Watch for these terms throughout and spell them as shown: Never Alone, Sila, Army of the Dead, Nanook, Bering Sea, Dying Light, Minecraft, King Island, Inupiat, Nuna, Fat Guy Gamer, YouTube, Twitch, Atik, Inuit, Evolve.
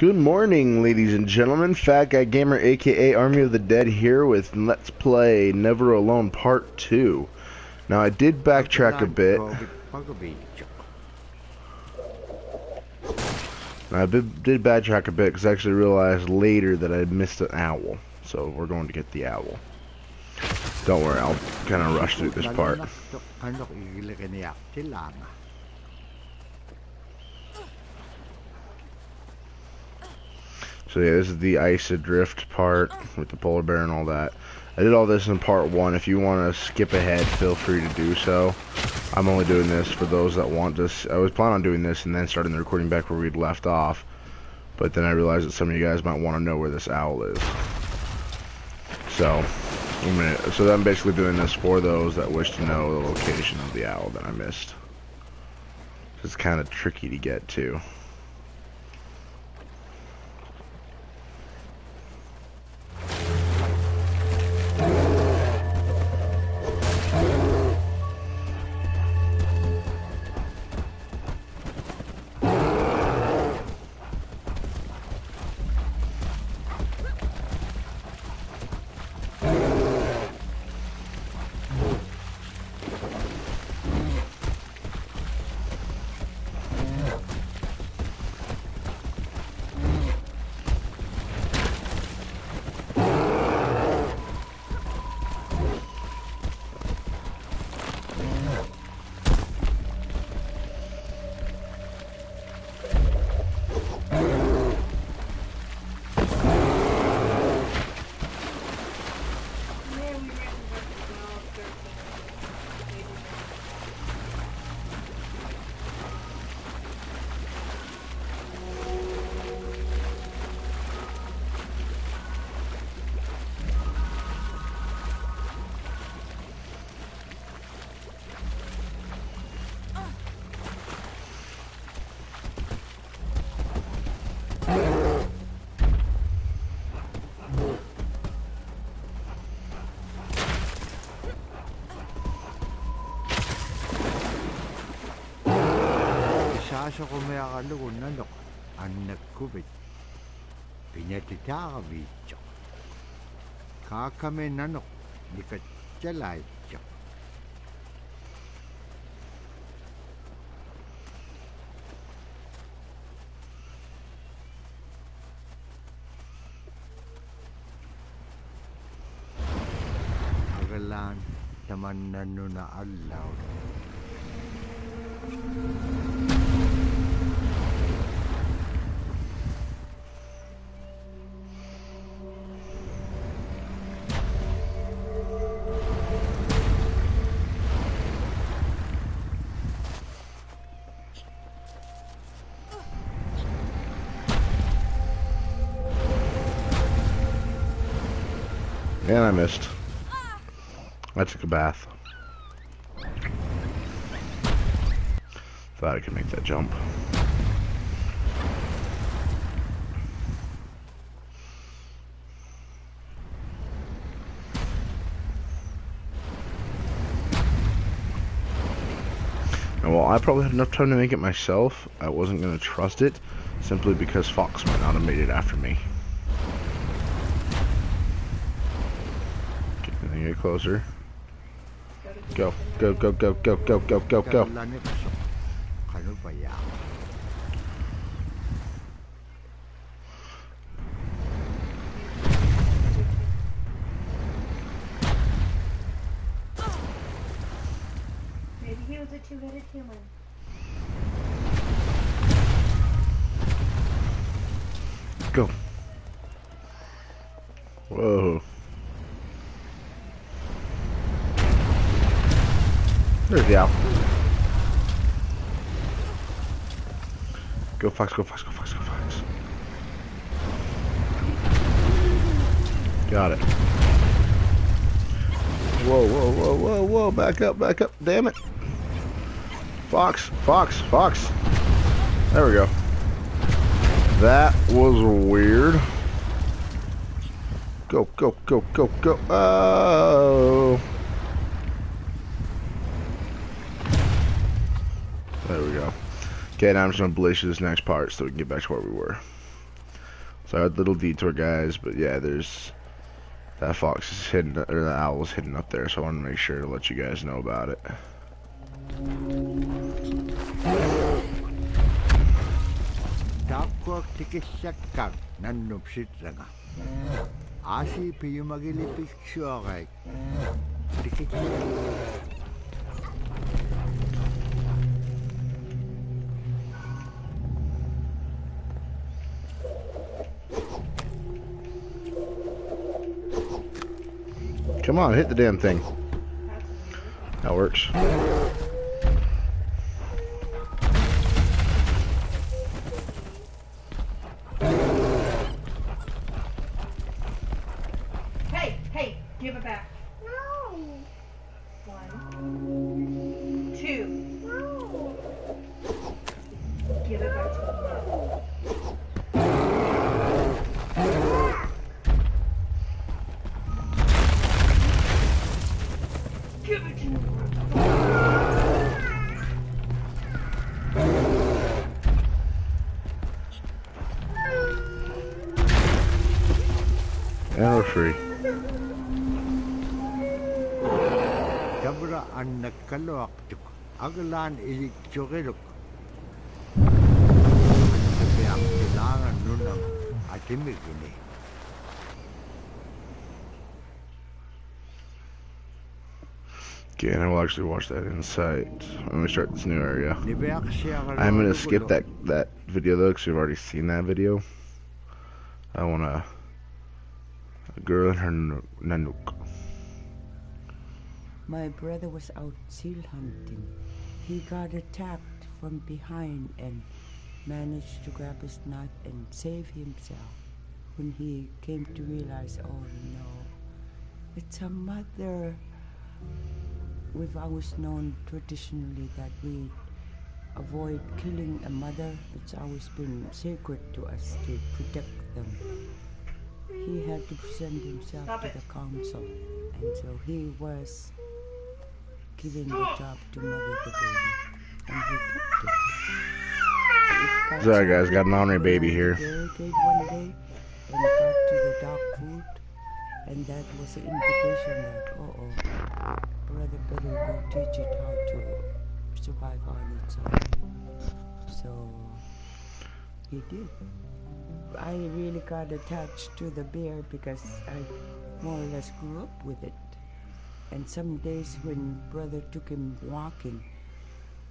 Good morning, ladies and gentlemen. Fat Guy Gamer, aka Army of the Dead, here with Let's Play Never Alone Part 2. Now, I did backtrack a bit. Because I actually realized later that I had missed an owl. So, we're going to get the owl. Don't worry, I'll kind of rush through this part. So yeah, this is the ice adrift part with the polar bear and all that. I did all this in part 1. If you want to skip ahead, feel free to do so. I'm only doing this for those that want this. I was planning on doing this and then starting the recording back where we'd left off. But then I realized that some of you guys might want to know where this owl is. So I'm basically doing this for those that wish to know the location of the owl that I missed. It's kind of tricky to get to. And I missed. I took a bath. Thought I could make that jump. And while I probably had enough time to make it myself, I wasn't going to trust it, simply because Fox might not have made it after me. Get closer. Go, go, go, go, go, go, go, go, go. Maybe he was a two-headed human. Go. Whoa. There's the owl. Go Fox, go Fox, go Fox, go Fox. Got it. Whoa, whoa, whoa, whoa, whoa. Back up, damn it. Fox, Fox, Fox. There we go. That was weird. Go, go, go, go, go. Oh. There we go. Okay, now I'm just going to blaze through this next part so we can get back to where we were. So little detour, guys, but yeah, there's that fox is hidden, or the owl is hidden up there, so I want to make sure to let you guys know about it. Come on, hit the damn thing. That works. Hey, hey, give it back. No. 1, 2. No. Give it back to the mother. Free. Okay, and I will actually watch that insight when we start this new area. I'm gonna skip that video though, because we've already seen that video. I wanna. A girl and her nanook. My brother was out seal hunting. He got attacked from behind and managed to grab his knife and save himself. When he came to realize, oh no, it's a mother. We've always known traditionally that we avoid killing a mother. It's always been sacred to us to protect them. He had to present himself to the council, and so he was given the job to mother the baby, and he kept it. Sorry guys, got an honorary baby here. One day and got to the dog food, and that was an indication that, uh-oh, brother better go teach it how to survive on its own. So he did. I really got attached to the bear because I more or less grew up with it. And some days when brother took him walking,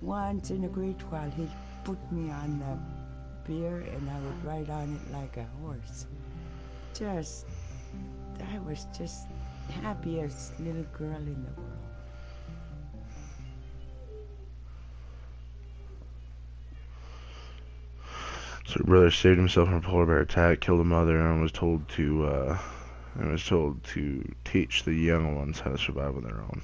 once in a great while he'd put me on the bear and I would ride on it like a horse. I was just happy as little girl in the world. So her brother saved himself from a polar bear attack, killed a mother, and was told to teach the young ones how to survive on their own.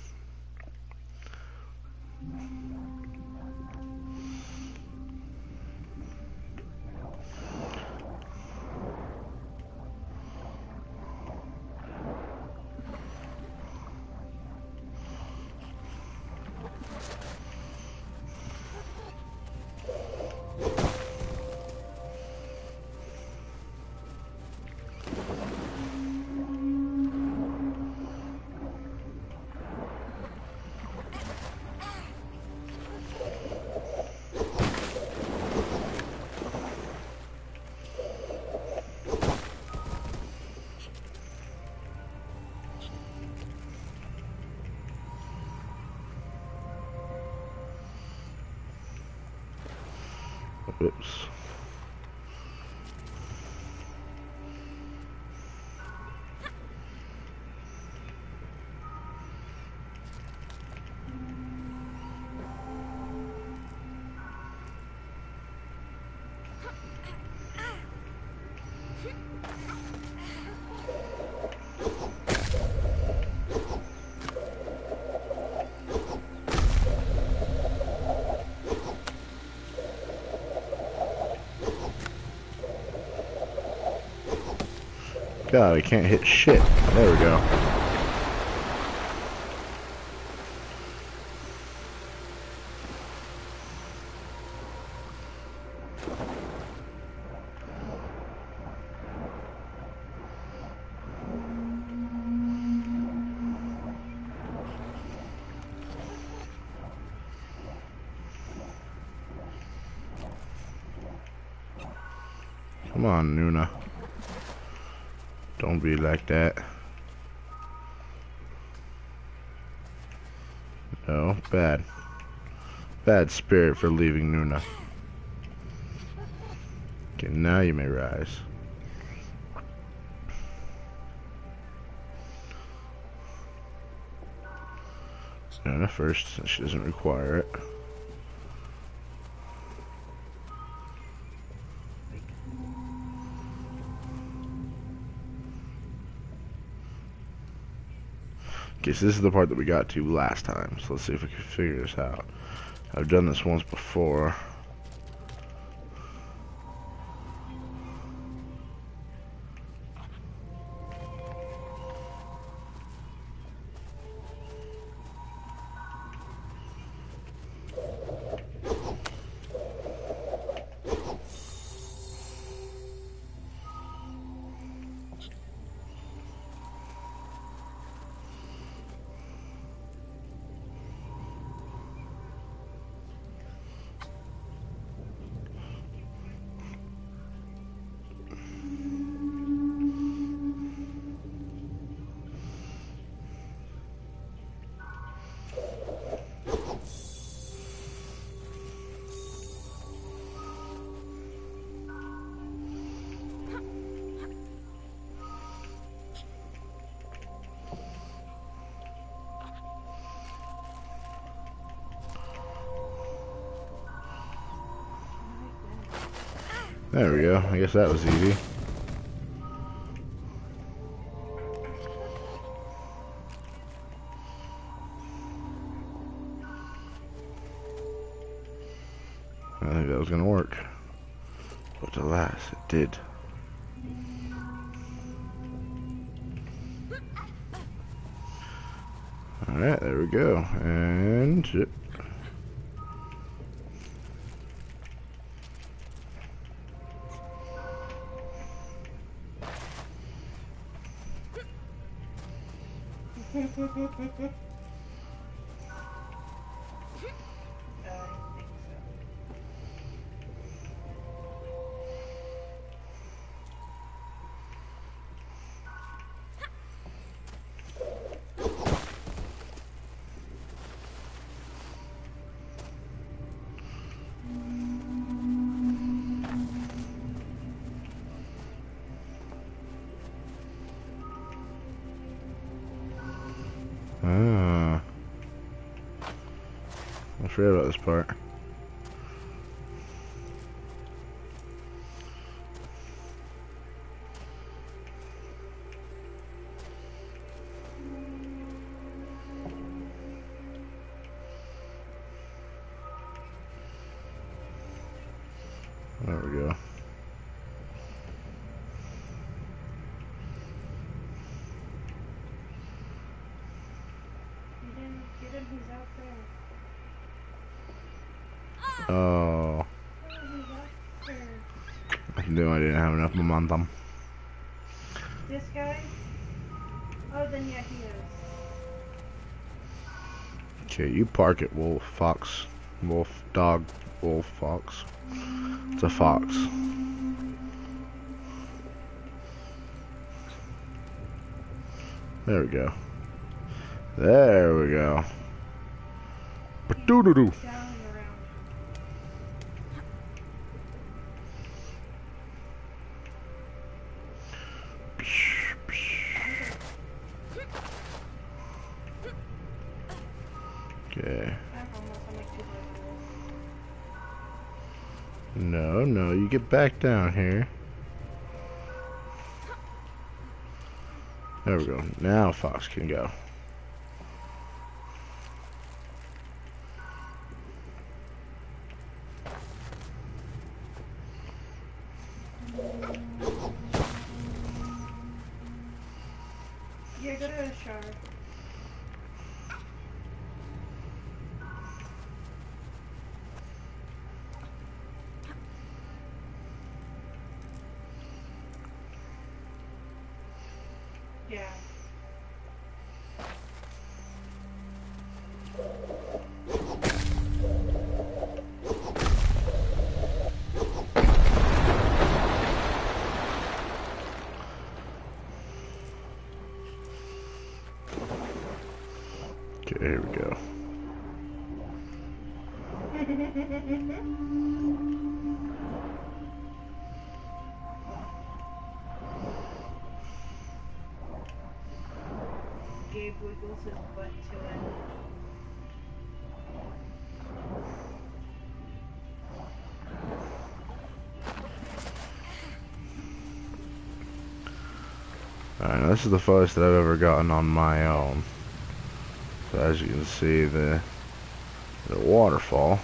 Oops. God, I can't hit shit. There we go. Come on, Nuna. Don't be like that. No, bad. Bad spirit for leaving Nuna. Okay, now you may rise. Nuna first, since she doesn't require it. Okay, so this is the part that we got to last time, so let's see if we can figure this out. I've done this once before. There we go. I guess that was easy. I think that was gonna work. But alas, it did. Alright, there we go. And... yep. I forgot about this part. There we go. Oh, I knew I didn't have enough momentum. This guy? Oh, then yeah, he is. Okay, you park it, wolf, fox, wolf, dog, wolf, fox. It's a fox. There we go. There we go. Ba-doo-doo-doo. No, you get back down here. There we go. Now fox can go. Yeah, go to the shower. Yeah. There we go. Gabe wiggles his butt to it. Alright, now this is the first that I've ever gotten on my own. So as you can see, the waterfall.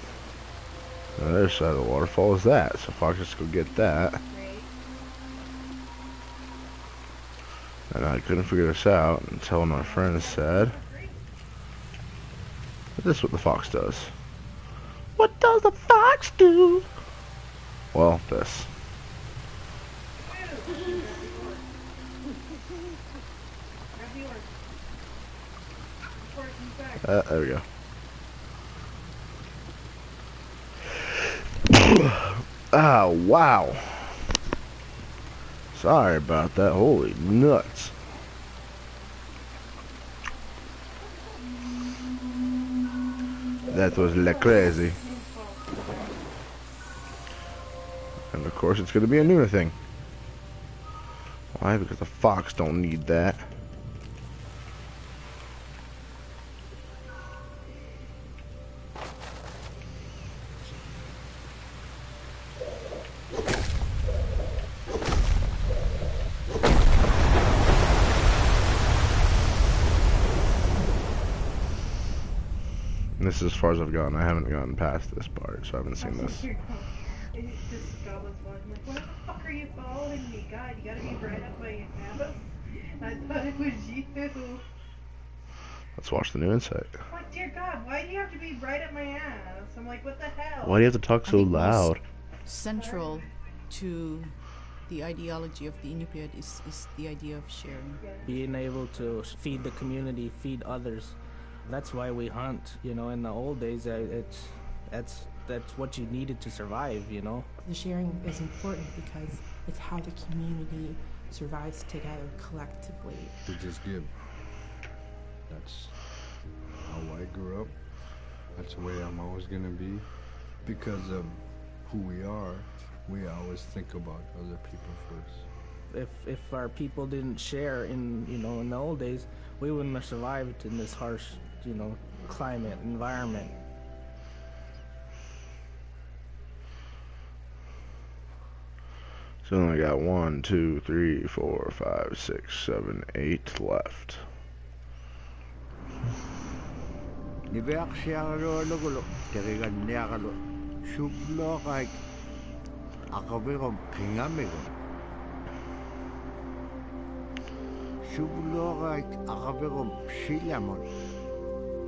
The other side of the waterfall is that, so Fox, let's go get that. And I couldn't figure this out until my friend said, this is what the fox does. What does the fox do? Well, this. There we go. Ah, wow. Sorry about that. Holy nuts. That was le crazy. And of course it's going to be a new thing. Why? Because the fox don't need that. As far as I've gotten, I haven't gotten past this part, so I haven't seen this. Why the fuck are you following me? God, you gotta be right up my ass. I thought it was you. Let's watch the new insight. Like, dear God, why do you have to be right up my ass? I'm like, what the hell? Why do you have to talk so loud? Central to the ideology of the Inupiat is the idea of sharing. Being able to feed the community, feed others. That's why we hunt, you know. In the old days, that's what you needed to survive, you know. The sharing is important because it's how the community survives together collectively. We just give. That's how I grew up. That's the way I'm always gonna be. Because of who we always think about other people first. If our people didn't share in, you know, in the old days, we wouldn't have survived in this harsh, you know, climate, environment. So I only got 1, 2, 3, 4, 5, 6, 7, 8 left.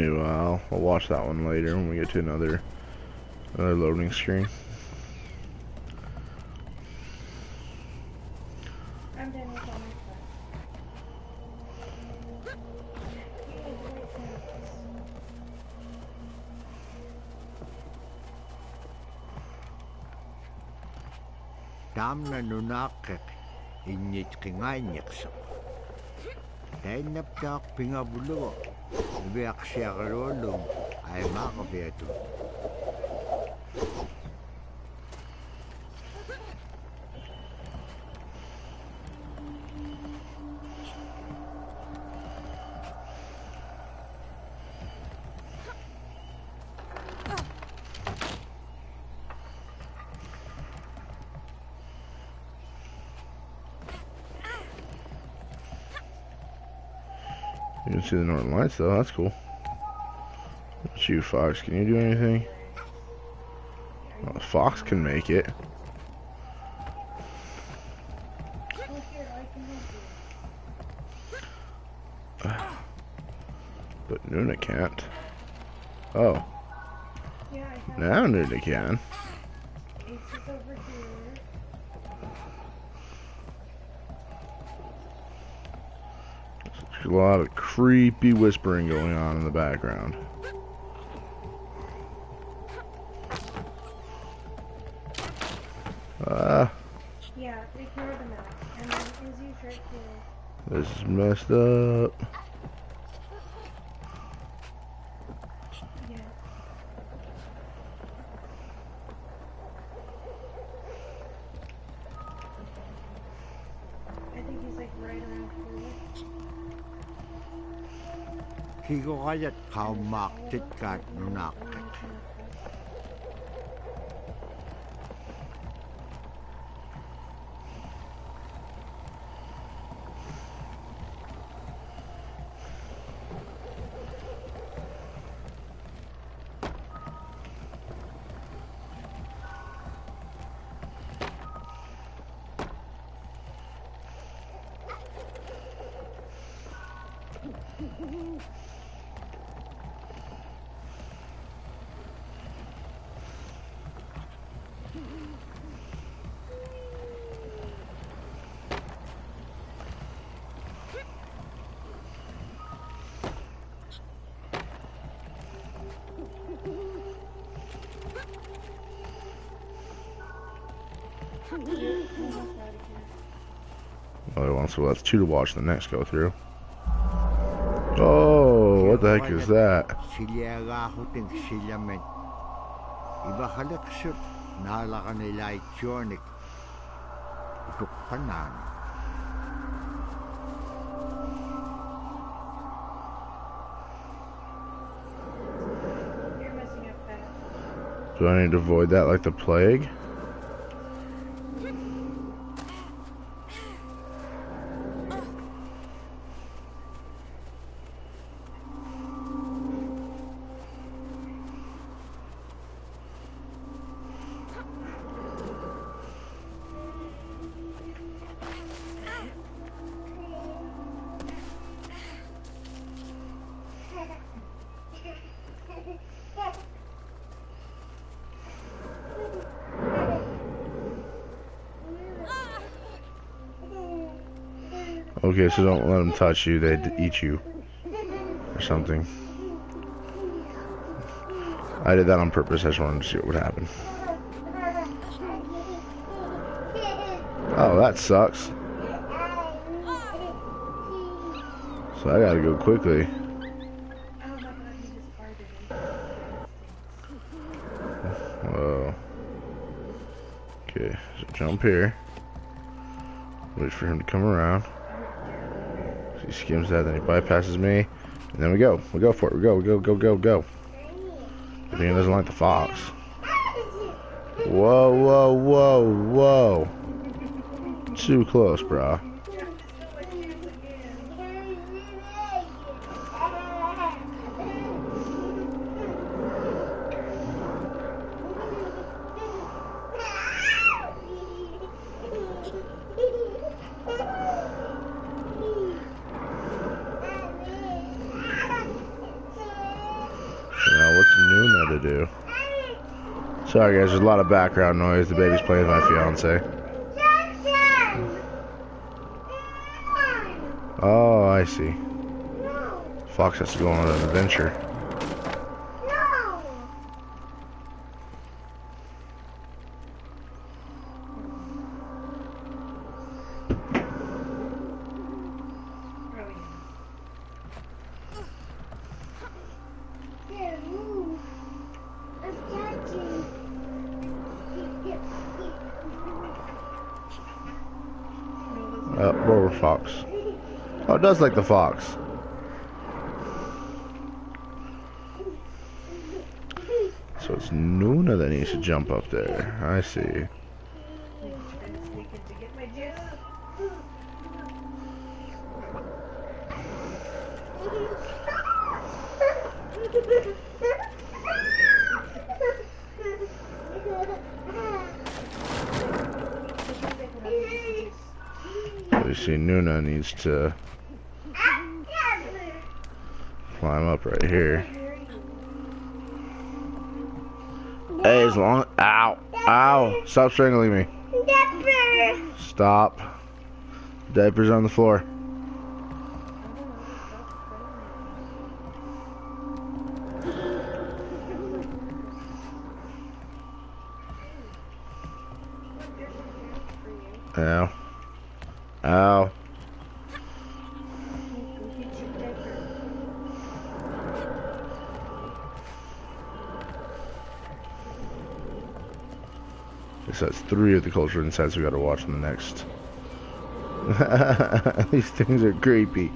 New Isle. I'll watch that one later when we get to another loading screen. I'm done with all my stuff. Damna nunakek inyit kingainyaksok. Dainaptak pingabuluo. You can see the northern lights though, that's cool. What's you, Fox? Can you do anything? Oh, fox can make it. But Nuna can't. Oh. Yeah, I can. Now Nuna can. Ace's over here. There's a lot of creepy whispering going on in the background. Yeah, ignore the map. And then Izzy's right here. This is messed up. Yeah. I think he's like right around here. He go hide how marked it got knocked. So that's two to watch the next go through. Oh, what the heck is that? Do I need to avoid that like the plague? Okay, so don't let them touch you, they eat you, or something. I did that on purpose, I just wanted to see what would happen. Oh, that sucks. So I gotta go quickly. Whoa. Okay, so jump here. Wait for him to come around. So he skims that, then he bypasses me, and then we go. We go for it. We go. We go. Go. Go. Go. I think he doesn't like the fox. Whoa! Whoa! Whoa! Whoa! Too close, brah. Sorry guys, there's a lot of background noise. The baby's playing with my fiance. Oh, I see. Fox has to go on an adventure. It does like the fox. So it's Nuna that needs to jump up there. I see. Actually, Nuna needs to climb up right here. Hey, as long... Ow! Ow! Stop strangling me. Diaper. Stop. Diaper's on the floor. Ow. Ow. So that's three of the culture insights we gotta watch in the next. These things are creepy.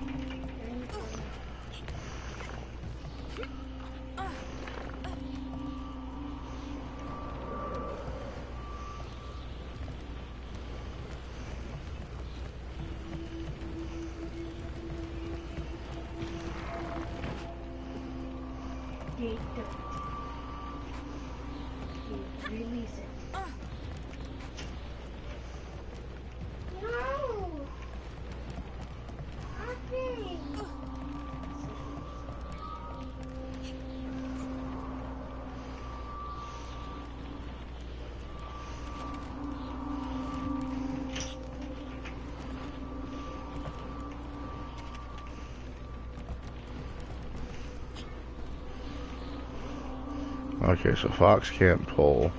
Okay, so Fox can't pull.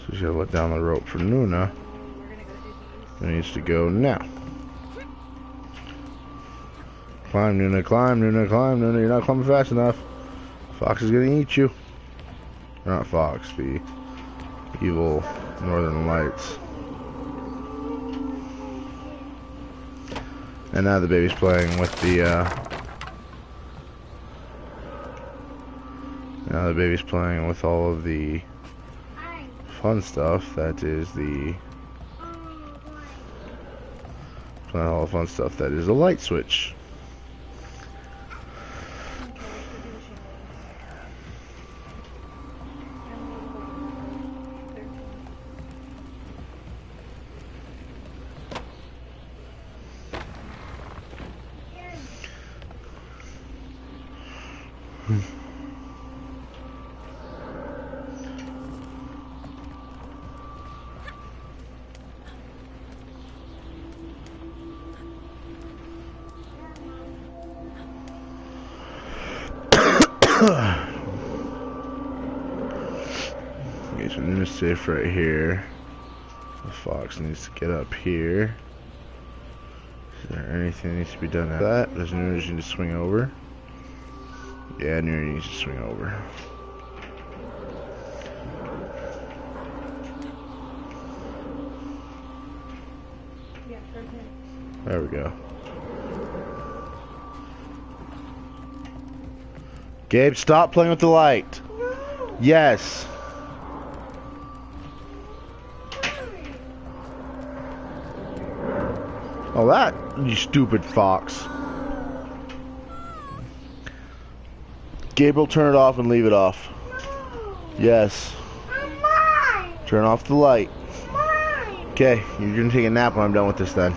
So she's gonna let down the rope for Nuna. Who needs to go now? Climb, Nuna, climb, Nuna, climb, Nuna. You're not climbing fast enough. Fox is gonna eat you. Not Fox, the evil Northern Lights. And now the baby's playing with the, now the baby's playing with all of the fun stuff. That is the playing all the fun stuff. That is the light switch. Safe right here. The fox needs to get up here. Is there anything that needs to be done after that? Does Nuna need to swing over? Yeah, Nuna needs to swing over. There we go. Gabe, stop playing with the light. No. Yes. Oh, that, you stupid fox. Gabriel, turn it off and leave it off. Yes. Turn off the light. Okay, you're gonna take a nap when I'm done with this then.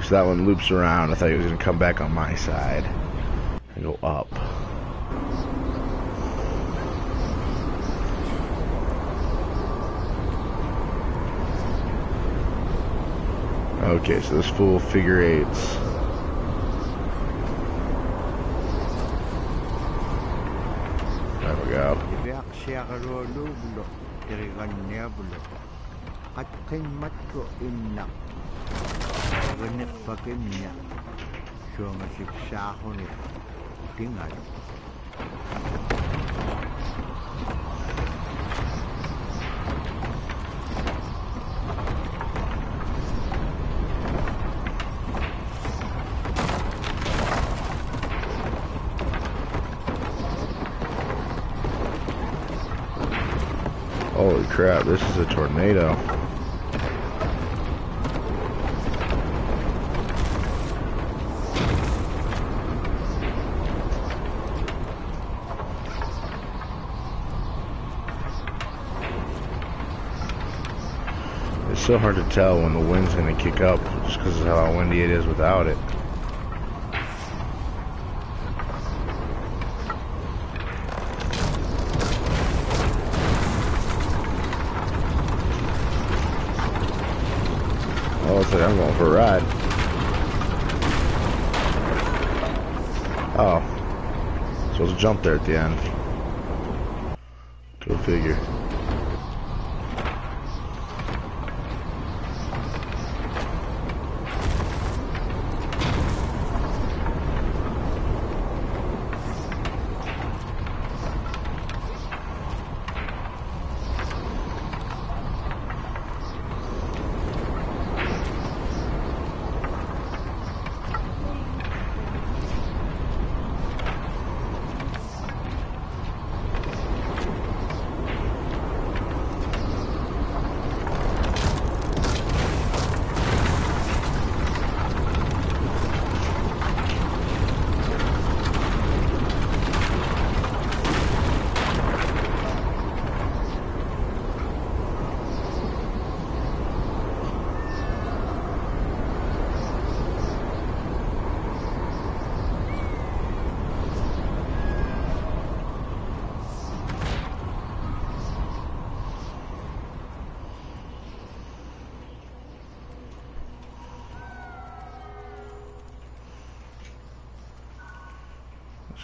So that one loops around. I thought he was going to come back on my side and go up. Okay, so this fool figure eights. There we go. Holy crap, this is a tornado. It's so hard to tell when the wind's gonna kick up just because of how windy it is without it. I'm going for a ride. Oh. Supposed to jump there at the end. Go figure.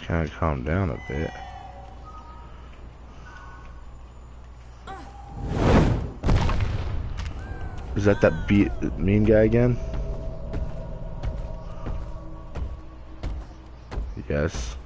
Kind of calm down a bit. Is that mean guy again? Yes.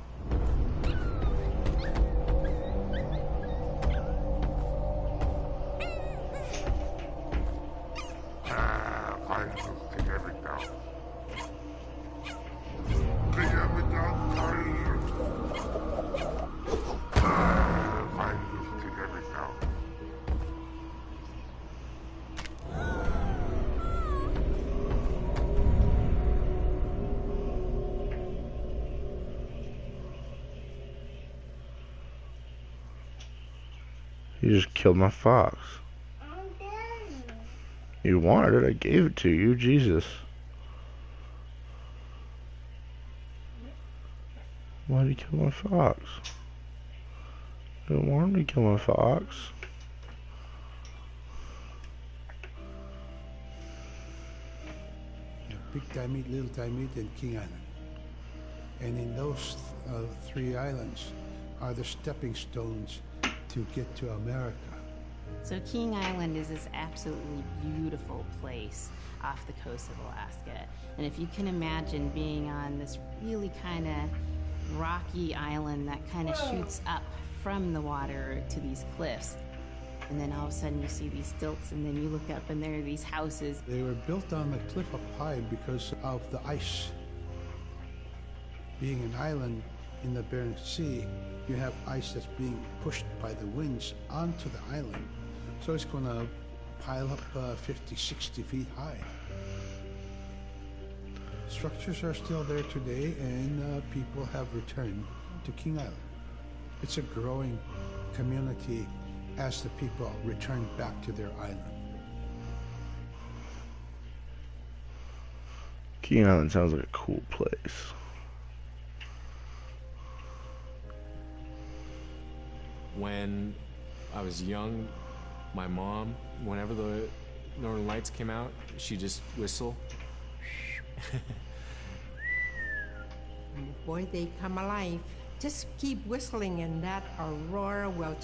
Killed my fox. You wanted it, I gave it to you, Jesus. Why did you kill my fox? You don't want me to kill my fox. Big Time Meat, Little Time Meat, and King Island. And in those three islands are the stepping stones to get to America. So King Island is this absolutely beautiful place off the coast of Alaska. And if you can imagine being on this really kind of rocky island that kind of shoots up from the water to these cliffs. And then all of a sudden you see these stilts and then you look up and there are these houses. They were built on the cliff up high because of the ice. Being an island in the Bering Sea, you have ice that's being pushed by the winds onto the island. So it's going to pile up 50, 60 feet high. Structures are still there today, and people have returned to King Island. It's a growing community as the people return back to their island. King Island sounds like a cool place. When I was young, my mom, whenever the Northern Lights came out, she'd just whistle. Boy, they come alive. Just keep whistling and that aurora will...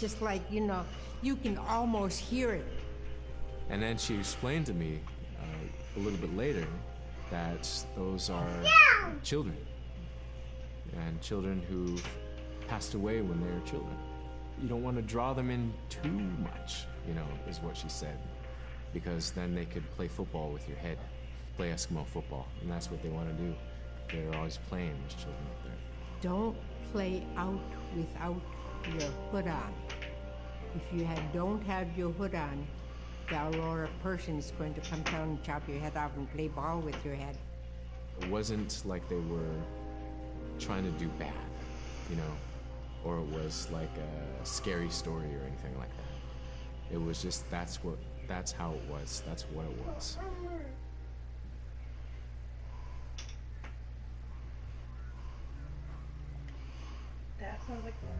just like, you know, you can almost hear it. And then she explained to me a little bit later that those are children. And children who passed away when they were children. You don't want to draw them in too much, you know, is what she said, because then they could play football with your head, play Eskimo football, and that's what they want to do. They're always playing as children up there. Don't play out without your hood on. If you don't have your hood on, the Aurora person is going to come down and chop your head off and play ball with your head. It wasn't like they were trying to do bad, you know, or it was like a scary story or anything like that. It was just that's how it was. That's what it was. That sounds like fun.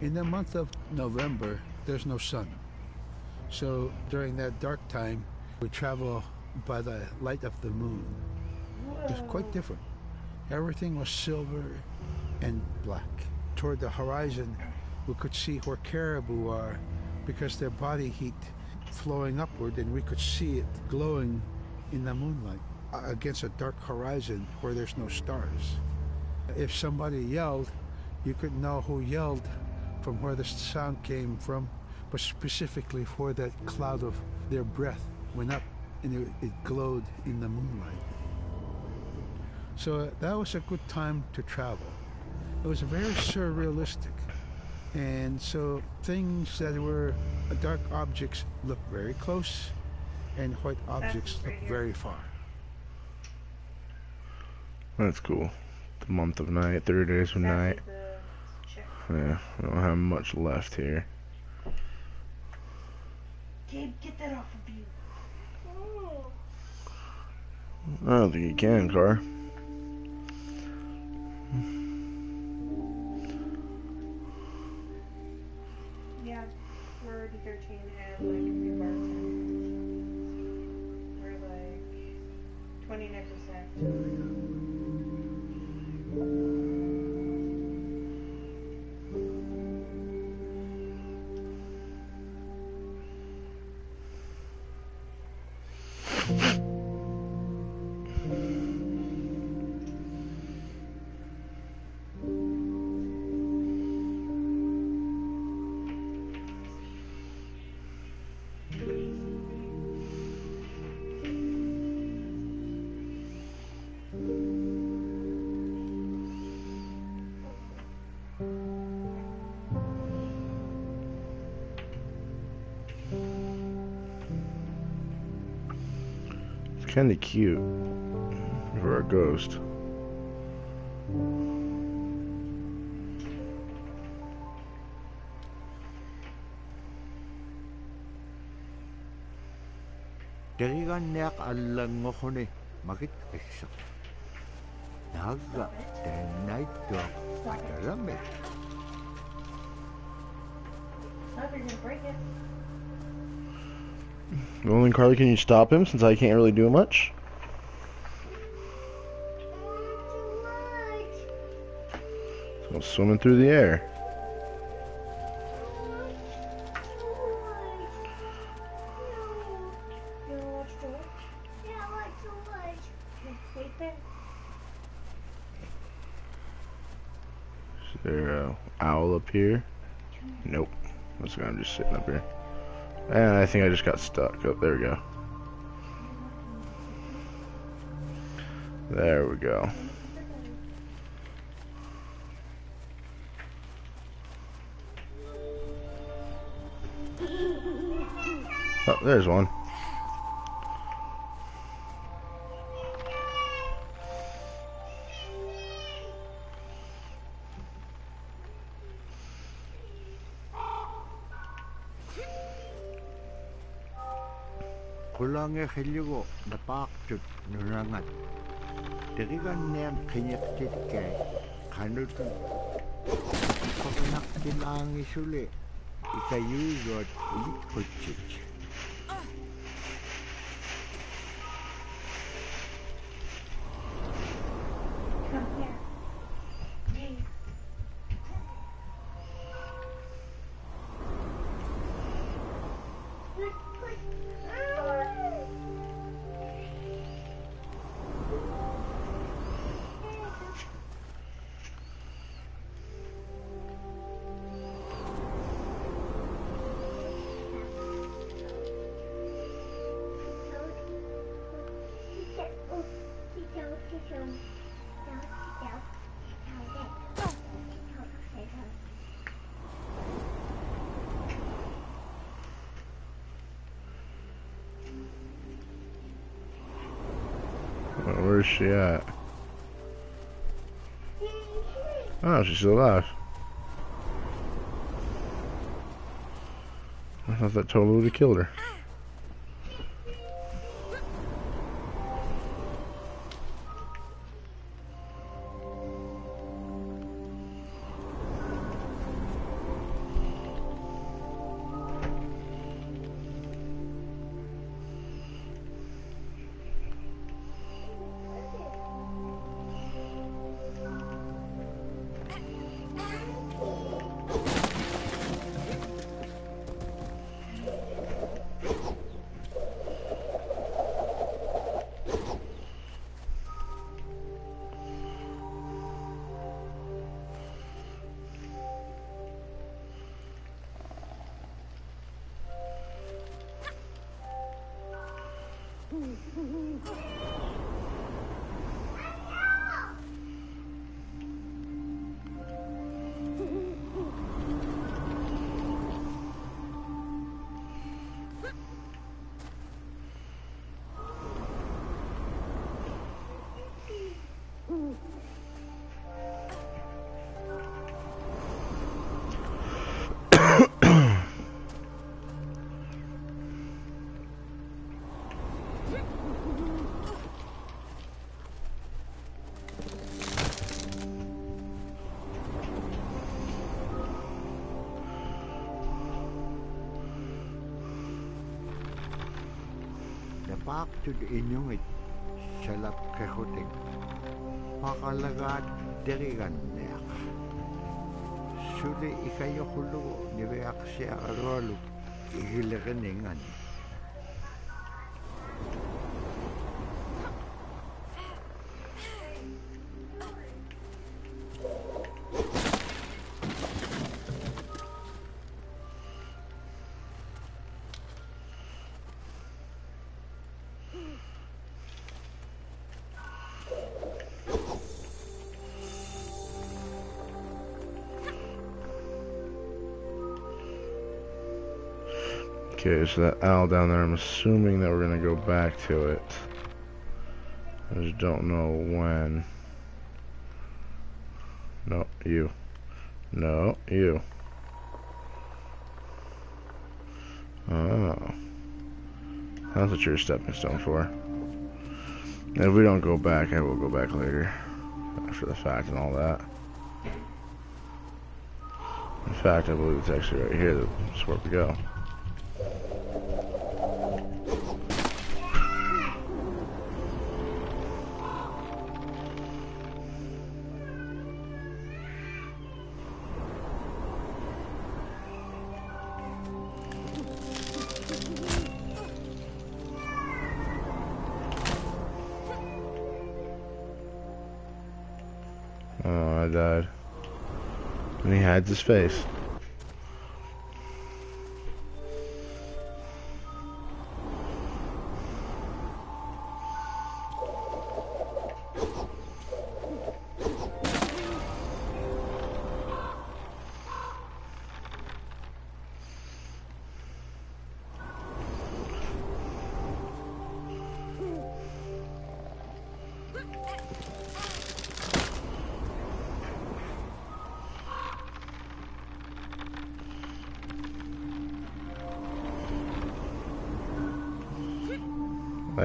In the month of November, there's no sun. So during that dark time, we travel by the light of the moon. Whoa. It's quite different. Everything was silver and black. Toward the horizon, we could see where caribou are because their body heat flowing upward, and we could see it glowing in the moonlight against a dark horizon where there's no stars. If somebody yelled, you could know who yelled from where the sound came from, but specifically where that cloud of their breath went up and it glowed in the moonlight. So that was a good time to travel. It was very surrealistic. And so things that were dark objects look very close and white objects look very far. That's cool. The month of night, 3 days of night. Yeah, I don't have much left here. Gabe, get that off of you. Oh. I don't think you can, Car. Yeah, we're already 13 and like we're like 29%. Kinda cute for a ghost. Deriganyak alang mo kone magit-isa. Naga tenay do padalamit. Well, and Carly, can you stop him since I can't really do much? So I'm swimming through the air. Is there an owl up here? Nope. That's why I'm just sitting up here. And I think I just got stuck. Oh, there we go. There we go. Oh, there's one. Kulang ehiligo na pakjut nurangat. Terigan niyang kinyaktit kay kanutun. Pagkanak din ang isuli, ikayuyod ulit kutsits. Where's she at? Oh, she's still alive. I thought that totally would have killed her. Back to the Inuit, Shalap Kehutik, Pakalagat Derigan Neak, Suli Ikayokulu, Niveak Siarolu, Igilreningan. Okay, so that owl down there, I'm assuming that we're gonna go back to it. I just don't know when. No, you. No, you. Oh. That's what you're a stepping stone for. If we don't go back, I will go back later. After the fact and all that. In fact, I believe it's actually right here that's where we go. Hides his face.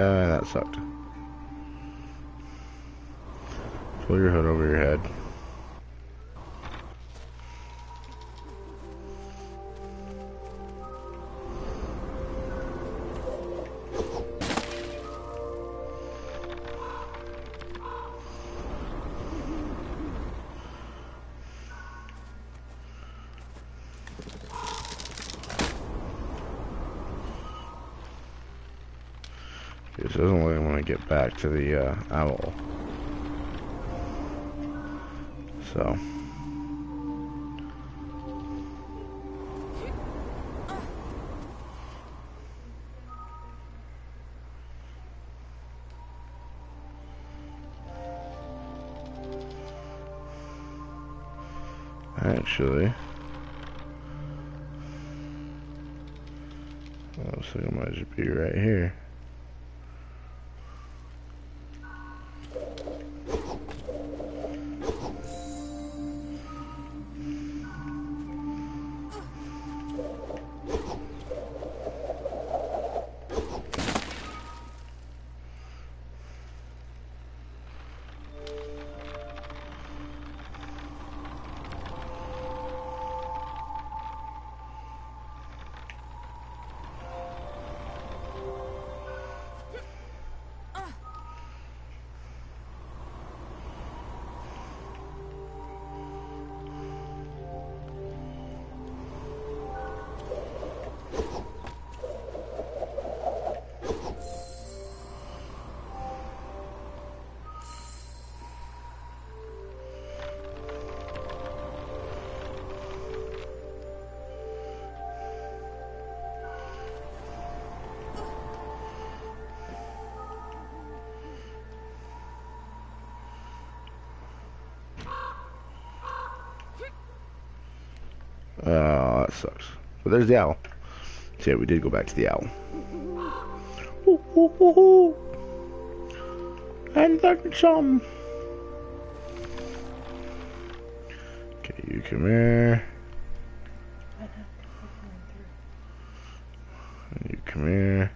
That sucked. Pull your hood over your head. Get back to the owl. So actually I was thinking it might just be right here. That sucks. But there's the owl. So yeah, we did go back to the owl. Ooh, ooh, ooh, ooh. And then some. Okay, you come here. And you come here.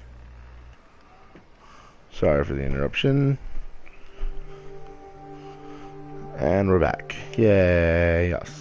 Sorry for the interruption. And we're back. Yay, yes.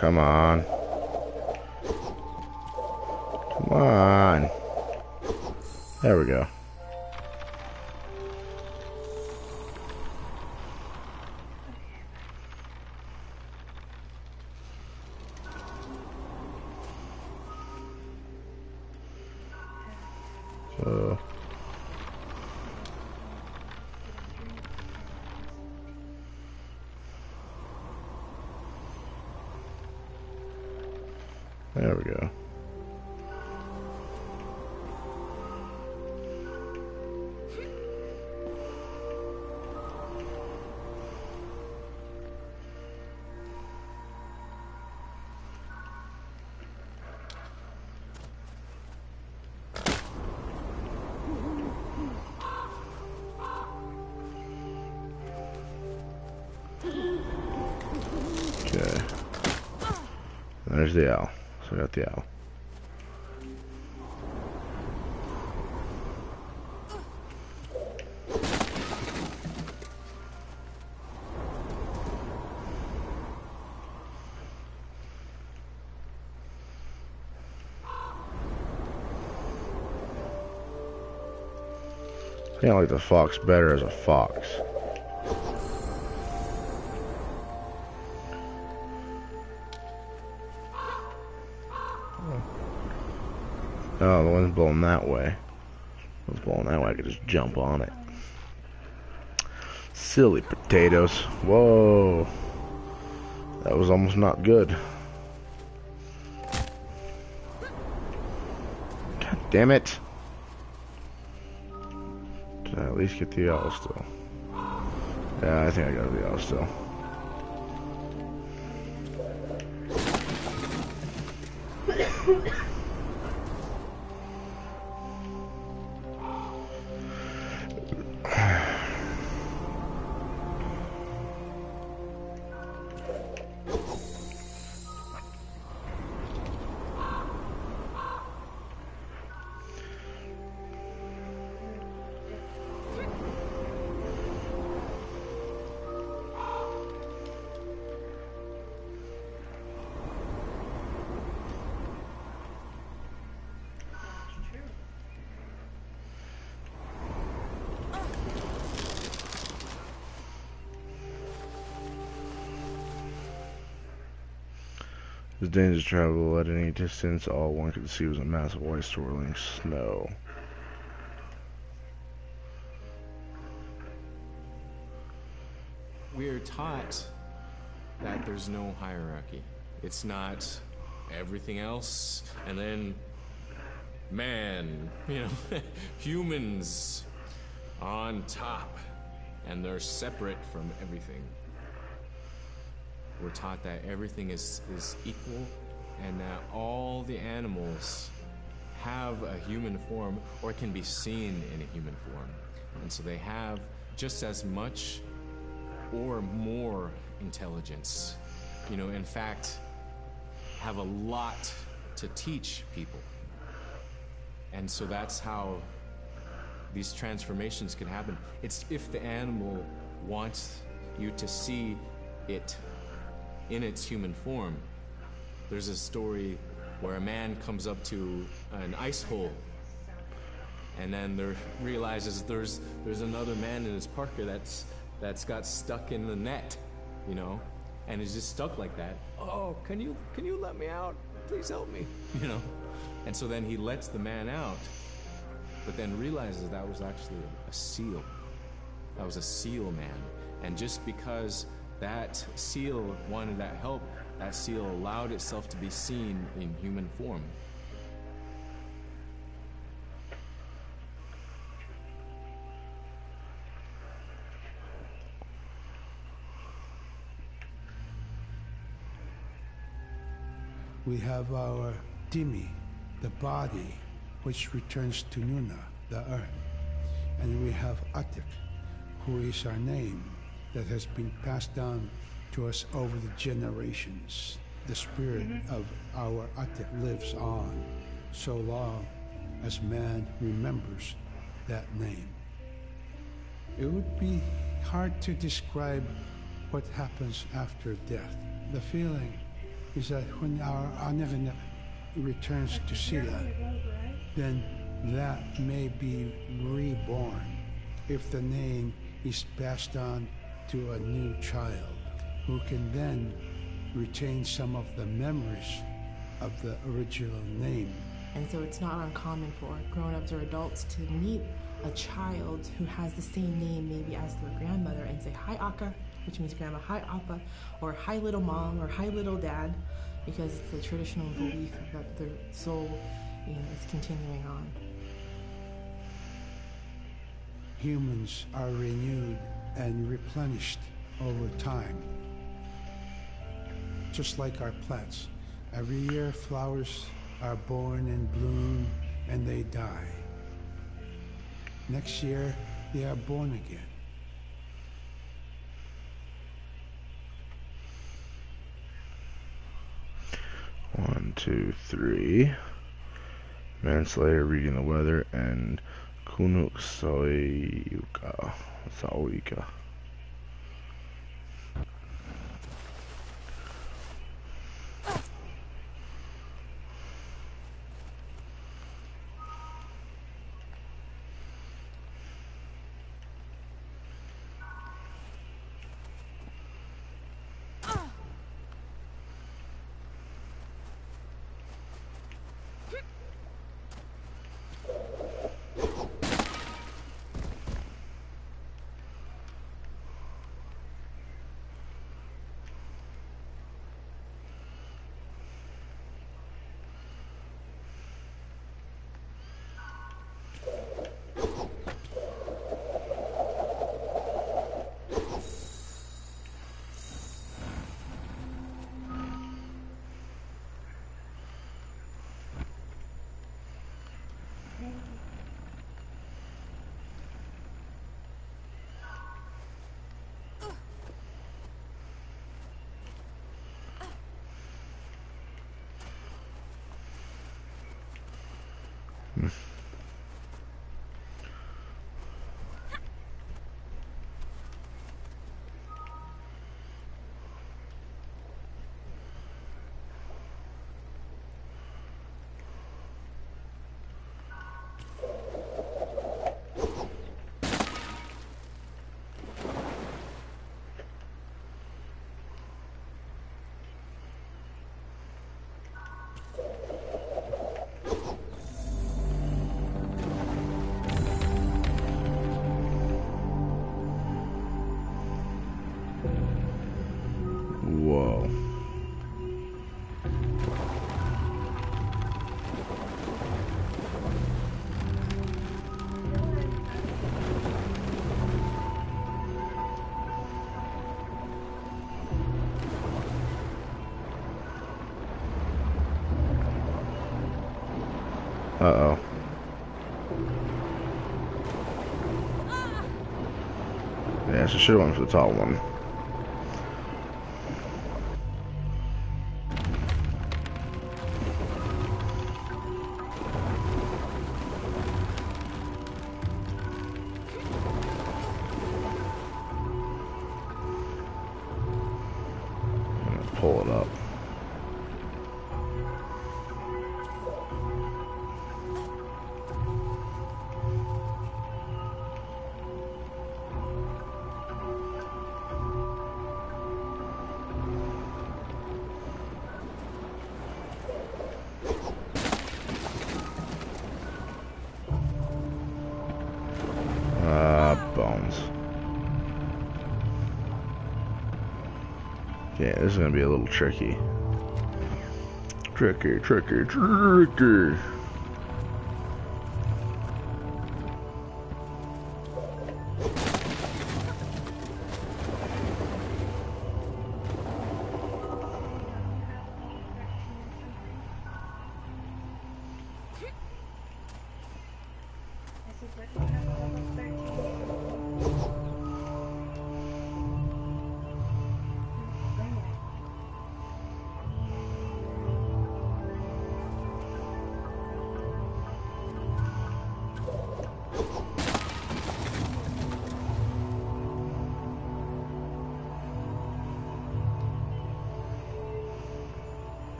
Come on. Come on. There we go. So. There we go. Okay. There's the owl. I got the owl. I think I like the fox better as a fox. Oh, the one's blowing that way. The one's blowing that way. I could just jump on it. Silly potatoes. Whoa. That was almost not good. God damn it. Did I at least get the owl still? Yeah, I think I got the owl still. It was dangerous to travel at any distance. All one could see was a mass of white swirling snow. We're taught that there's no hierarchy. It's not everything else, and then man, you know, humans on top, and they're separate from everything. We're taught that everything is equal and that all the animals have a human form or can be seen in a human form. And so they have just as much or more intelligence. You know, in fact, have a lot to teach people. And so that's how these transformations can happen. It's if the animal wants you to see it in its human form. There's a story where a man comes up to an ice hole and then realizes there's another man in his parka that's that's got stuck in the net, you know, and it's just stuck like that. Oh, can you let me out? Please help me, you know. And so then he lets the man out, but then realizes that was actually a seal. That was a seal man. And just because that seal wanted that help, that seal allowed itself to be seen in human form. We have our Dimi, the body, which returns to Nuna, the earth. And we have Atik, who is our name that has been passed down to us over the generations. The spirit of our Atik lives on so long as man remembers that name. It would be hard to describe what happens after death. The feeling is that when our Anevanep returns to Sila, then that may be reborn if the name is passed on to a new child, who can then retain some of the memories of the original name. And so it's not uncommon for grown-ups or adults to meet a child who has the same name maybe as their grandmother and say, "Hi, Akka," which means grandma, "Hi, Appa," or "Hi, little mom," or "Hi, little dad," because it's the traditional belief that the soul, you know, is continuing on. Humans are renewed and replenished over time, just like our plants. Every year, flowers are born and bloom, and they die. Next year, they are born again. One, two, three. Manslayer reading the weather and Kunuk Sauika. Uh-oh. Yeah, she should have went for the tall one. Yeah, this is gonna be a little tricky. Tricky.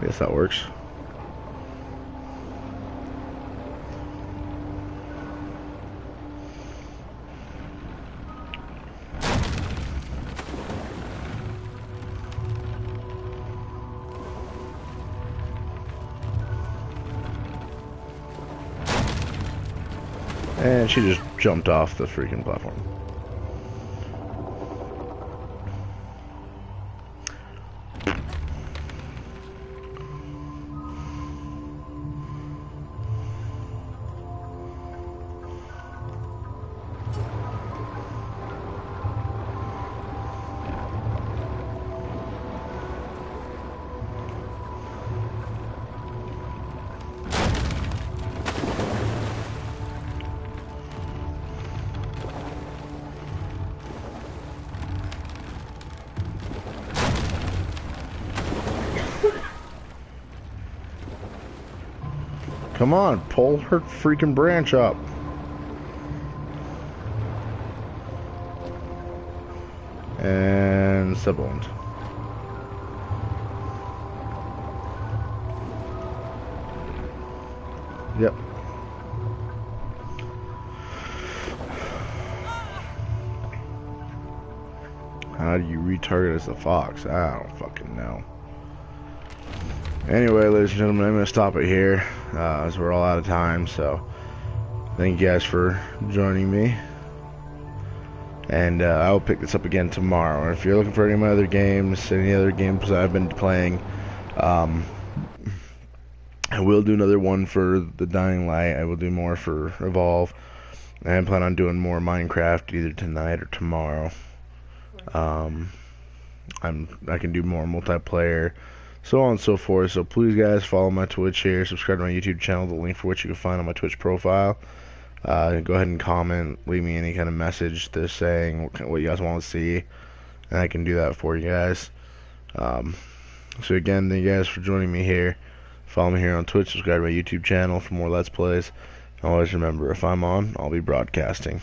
I guess that works. And she just jumped off the freaking platform. Come on, pull her freaking branch up. And sub-owned. Yep. How do you retarget as a fox? I don't fucking know. Anyway, ladies and gentlemen, I'm going to stop it here, as we're all out of time, so thank you guys for joining me, and I will pick this up again tomorrow. If you're looking for any of my other games, any other games that I've been playing, I will do another one for the Dying Light, I will do more for Evolve, and I plan on doing more Minecraft either tonight or tomorrow. I can do more multiplayer, so on and so forth. So please guys, follow my Twitch here, subscribe to my YouTube channel, the link for which you can find on my Twitch profile. Go ahead and comment, leave me any kind of message just saying what you guys want to see, and I can do that for you guys. So again, thank you guys for joining me here. Follow me here on Twitch, subscribe to my YouTube channel for more Let's Plays. Always remember, if I'm on, I'll be broadcasting.